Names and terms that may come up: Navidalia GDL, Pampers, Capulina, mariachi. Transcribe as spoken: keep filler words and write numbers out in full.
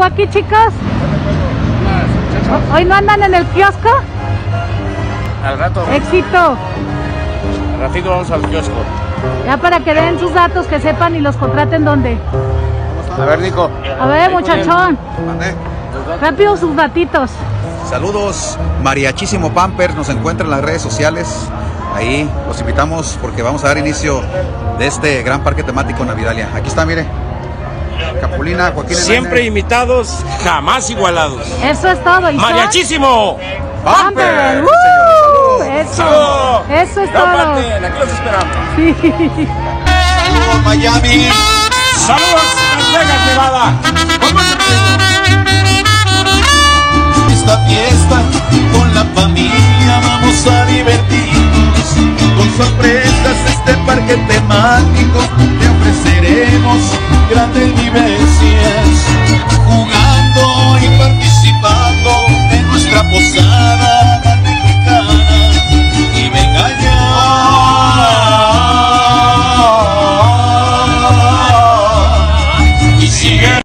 kiosco aquí, chicos? ¿Hoy no andan en el kiosco? Al rato. Éxito. Al ratito vamos al kiosco. Ya para que den sus datos, que sepan y los contraten dónde. A ver, Nico. A ver, muchachón. Rápido sus datitos. Saludos, mariachísimo Pampers, nos encuentran en las redes sociales. Ahí los invitamos porque vamos a dar inicio de este gran parque temático Navidalia. Aquí está, mire. Capulina, Joaquín. Siempre imitados, jamás igualados. Eso es todo. Mariachísimo Pampers. ¡Uh! Eso, eso es todo. Aquí los esperamos. Sí. Saludos, Miami. Saludos, Las Vegas, Nevada. Esta fiesta con la familia vamos a divertirnos. Con sorpresas este parque temático te ofreceremos grandes vivencias. Jugando y participando en nuestra posada tan mexicana. Y venga ya. Y sigue.